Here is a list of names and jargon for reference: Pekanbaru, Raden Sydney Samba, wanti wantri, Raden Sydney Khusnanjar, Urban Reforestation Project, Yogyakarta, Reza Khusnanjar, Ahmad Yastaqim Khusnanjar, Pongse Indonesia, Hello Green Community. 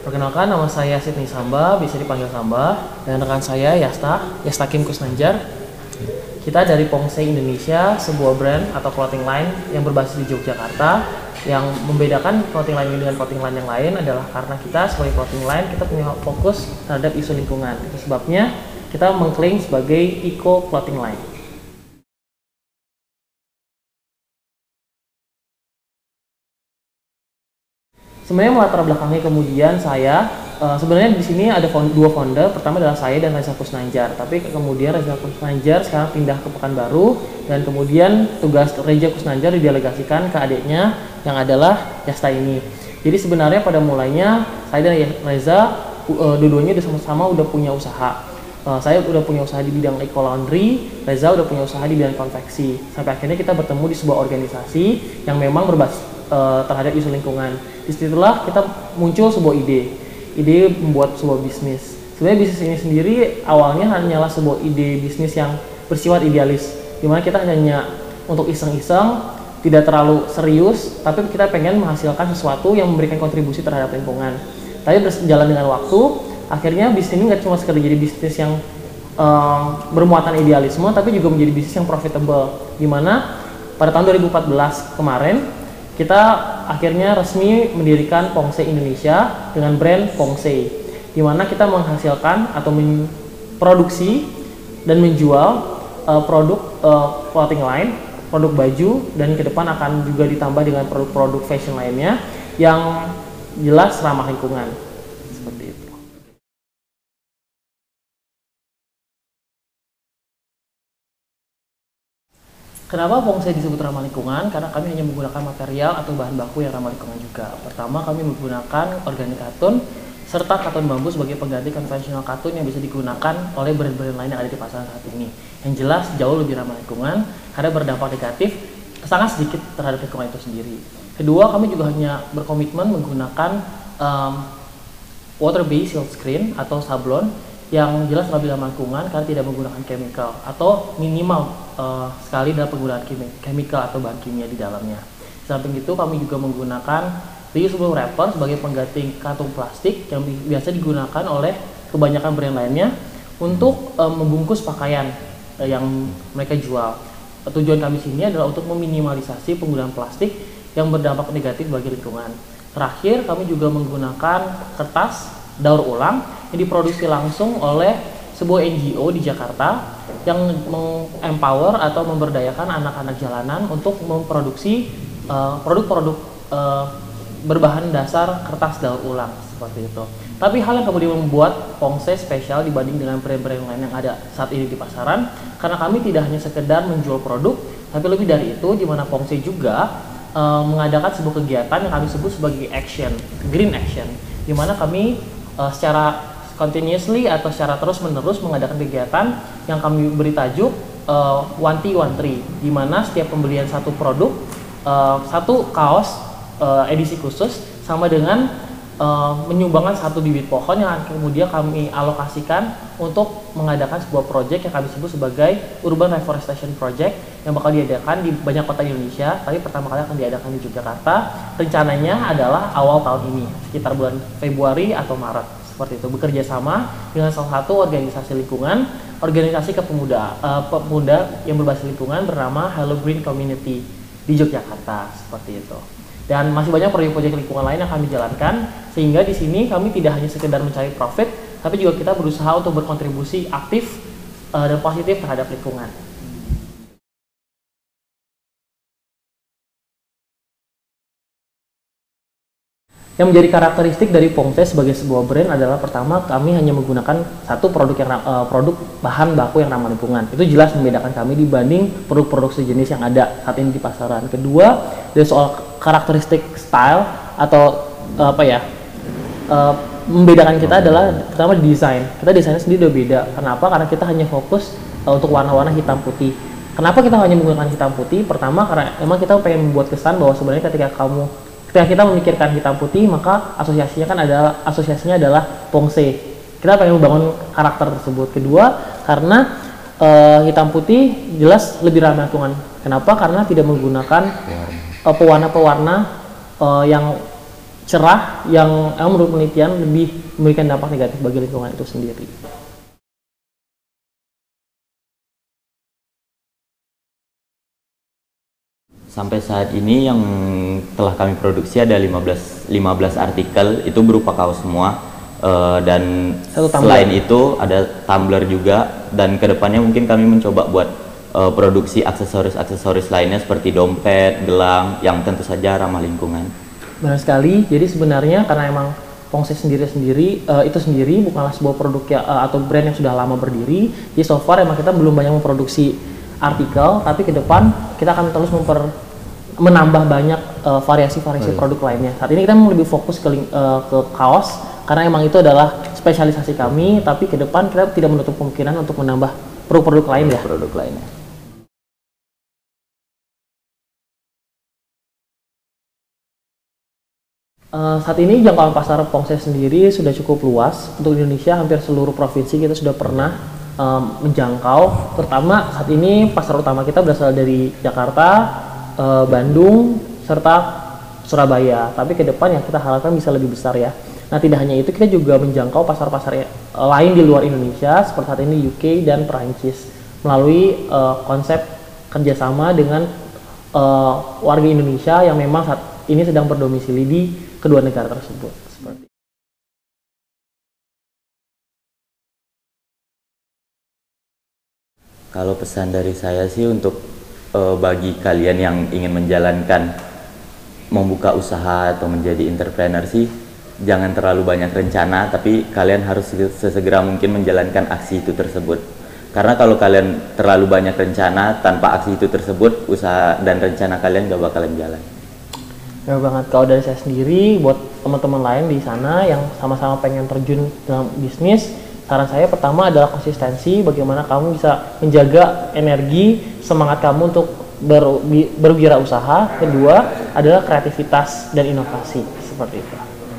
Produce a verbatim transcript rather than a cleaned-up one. Perkenalkan, nama saya Sydney Samba, bisa dipanggil Samba, dan rekan saya Yastaq, Yastaqim Khusnanjar. Kita dari Pongse Indonesia, sebuah brand atau clothing line yang berbasis di Yogyakarta. Yang membedakan clothing line ini dengan clothing line yang lain adalah karena kita sebagai clothing line, kita punya fokus terhadap isu lingkungan. Itu sebabnya kita mengklaim sebagai eco clothing line. Sebenarnya melatar belakangnya kemudian saya uh, sebenarnya di sini ada found, dua founder. Pertama adalah saya dan Raden Sydney Khusnanjar. Tapi kemudian Raden Sydney Khusnanjar sekarang pindah ke Pekanbaru dan kemudian tugas Raden Sydney Khusnanjar didelegasikan ke adiknya yang adalah Yasta ini. Jadi sebenarnya pada mulanya saya dan Reza uh, dua-duanya udah sama-sama udah punya usaha. Uh, saya udah punya usaha di bidang eco laundry, Reza udah punya usaha di bidang konveksi. Sampai akhirnya kita bertemu di sebuah organisasi yang memang berbasis terhadap isu lingkungan. Disitulah kita muncul sebuah ide, ide membuat sebuah bisnis. Sebenarnya bisnis ini sendiri awalnya hanyalah sebuah ide bisnis yang bersifat idealis, dimana kita hanya untuk iseng-iseng, tidak terlalu serius, tapi kita pengen menghasilkan sesuatu yang memberikan kontribusi terhadap lingkungan. Tapi berjalan dengan waktu, akhirnya bisnis ini nggak cuma sekedar jadi bisnis yang um, bermuatan idealisme, tapi juga menjadi bisnis yang profitable. Dimana pada tahun dua ribu empat belas kemarin, kita akhirnya resmi mendirikan Pongse Indonesia dengan brand Pongse, di mana kita menghasilkan atau memproduksi dan menjual uh, produk uh, clothing line, produk baju, dan ke depan akan juga ditambah dengan produk-produk fashion lainnya yang jelas ramah lingkungan. Seperti itu. Kenapa Pongse disebut ramah lingkungan? Karena kami hanya menggunakan material atau bahan baku yang ramah lingkungan juga. Pertama, kami menggunakan organik katun serta katun bambu sebagai pengganti konvensional katun yang bisa digunakan oleh brand-brand lain yang ada di pasaran saat ini. Yang jelas jauh lebih ramah lingkungan karena berdampak negatif sangat sedikit terhadap lingkungan itu sendiri. Kedua, kami juga hanya berkomitmen menggunakan um, water-based shield screen atau sablon yang jelas lebih ramah lingkungan karena tidak menggunakan chemical atau minimal uh, sekali dalam penggunaan chemical atau bahan kimia di dalamnya. Di samping itu kami juga menggunakan reusable wrapper sebagai pengganti kantung plastik yang biasa digunakan oleh kebanyakan brand lainnya untuk uh, membungkus pakaian uh, yang mereka jual. Tujuan kami sini adalah untuk meminimalisasi penggunaan plastik yang berdampak negatif bagi lingkungan. Terakhir, kami juga menggunakan kertas daur ulang yang diproduksi langsung oleh sebuah N G O di Jakarta yang meng-empower atau memberdayakan anak-anak jalanan untuk memproduksi produk-produk uh, uh, berbahan dasar kertas daur ulang seperti itu. Tapi hal yang kemudian membuat Pongse spesial dibanding dengan brand-brand lain yang ada saat ini di pasaran karena kami tidak hanya sekedar menjual produk, tapi lebih dari itu di mana Pongse juga uh, mengadakan sebuah kegiatan yang kami sebut sebagai action, green action, di mana kami uh, secara continuously atau secara terus-menerus mengadakan kegiatan yang kami beri tajuk uh, wanti wantri, di mana setiap pembelian satu produk, uh, satu kaos uh, edisi khusus sama dengan uh, menyumbangkan satu bibit pohon yang kemudian kami alokasikan untuk mengadakan sebuah proyek yang kami sebut sebagai Urban Reforestation Project yang bakal diadakan di banyak kota di Indonesia, tapi pertama kali akan diadakan di Yogyakarta. Rencananya adalah awal tahun ini, sekitar bulan Februari atau Maret. Seperti itu, bekerja sama dengan salah satu organisasi lingkungan, organisasi kepemuda uh, pemuda yang berbasis lingkungan bernama Hello Green Community di Yogyakarta. Seperti itu. Dan masih banyak proyek-proyek lingkungan lain yang kami jalankan, sehingga di sini kami tidak hanya sekedar mencari profit, tapi juga kita berusaha untuk berkontribusi aktif uh, dan positif terhadap lingkungan. Yang menjadi karakteristik dari Pongse sebagai sebuah brand adalah pertama kami hanya menggunakan satu produk yang uh, produk bahan baku yang ramah lingkungan. Itu jelas membedakan kami dibanding produk-produk sejenis yang ada saat ini di pasaran. Kedua, dari soal karakteristik style atau uh, apa ya uh, membedakan kita adalah pertama di desain. Kita desainnya sendiri udah beda. Kenapa? Karena kita hanya fokus uh, untuk warna-warna hitam putih. Kenapa kita hanya menggunakan hitam putih? Pertama karena emang kita pengen membuat kesan bahwa sebenarnya ketika kamu Ketika kita memikirkan hitam putih, maka asosiasinya kan adalah asosiasinya adalah Pongse. Kita pengen membangun karakter tersebut. Kedua, karena e, hitam putih jelas lebih ramah lingkungan. Kenapa? Karena tidak menggunakan pewarna-pewarna e, yang cerah yang menurut penelitian lebih memberikan dampak negatif bagi lingkungan itu sendiri. Sampai saat ini yang telah kami produksi ada lima belas artikel, itu berupa kaos semua, uh, dan selain itu ada tumbler juga, dan kedepannya mungkin kami mencoba buat uh, produksi aksesoris-aksesoris lainnya seperti dompet, gelang, yang tentu saja ramah lingkungan. Benar sekali, jadi sebenarnya karena emang Pongse sendiri-sendiri, uh, itu sendiri bukanlah sebuah produk ya, uh, atau brand yang sudah lama berdiri, jadi so far emang kita belum banyak memproduksi artikel, tapi ke depan kita akan terus memper, menambah banyak uh, variasi-variasi oh, iya. produk lainnya. Saat ini kita memang lebih fokus ke, uh, ke kaos, karena emang itu adalah spesialisasi kami, tapi ke depan kita tidak menutup kemungkinan untuk menambah produk-produk lain ya. Produk lainnya. Uh, saat ini jangkauan pasar Pongse sendiri sudah cukup luas. Untuk Indonesia hampir seluruh provinsi kita sudah pernah menjangkau, terutama saat ini pasar utama kita berasal dari Jakarta, eh, Bandung, serta Surabaya. Tapi ke depan yang kita harapkan bisa lebih besar ya. Nah tidak hanya itu, kita juga menjangkau pasar-pasar lain di luar Indonesia seperti saat ini U K dan Perancis melalui eh, konsep kerjasama dengan eh, warga Indonesia yang memang saat ini sedang berdomisili di kedua negara tersebut. Seperti kalau pesan dari saya sih untuk uh, bagi kalian yang ingin menjalankan, membuka usaha atau menjadi entrepreneur sih, jangan terlalu banyak rencana, tapi kalian harus sesegera mungkin menjalankan aksi itu tersebut. Karena kalau kalian terlalu banyak rencana tanpa aksi itu tersebut, usaha dan rencana kalian gak bakalan jalan. Ya banget, kalau dari saya sendiri, buat teman-teman lain di sana yang sama-sama pengen terjun dalam bisnis, saran saya pertama adalah konsistensi, bagaimana kamu bisa menjaga energi, semangat kamu untuk berwirausaha. Kedua adalah kreativitas dan inovasi, seperti itu.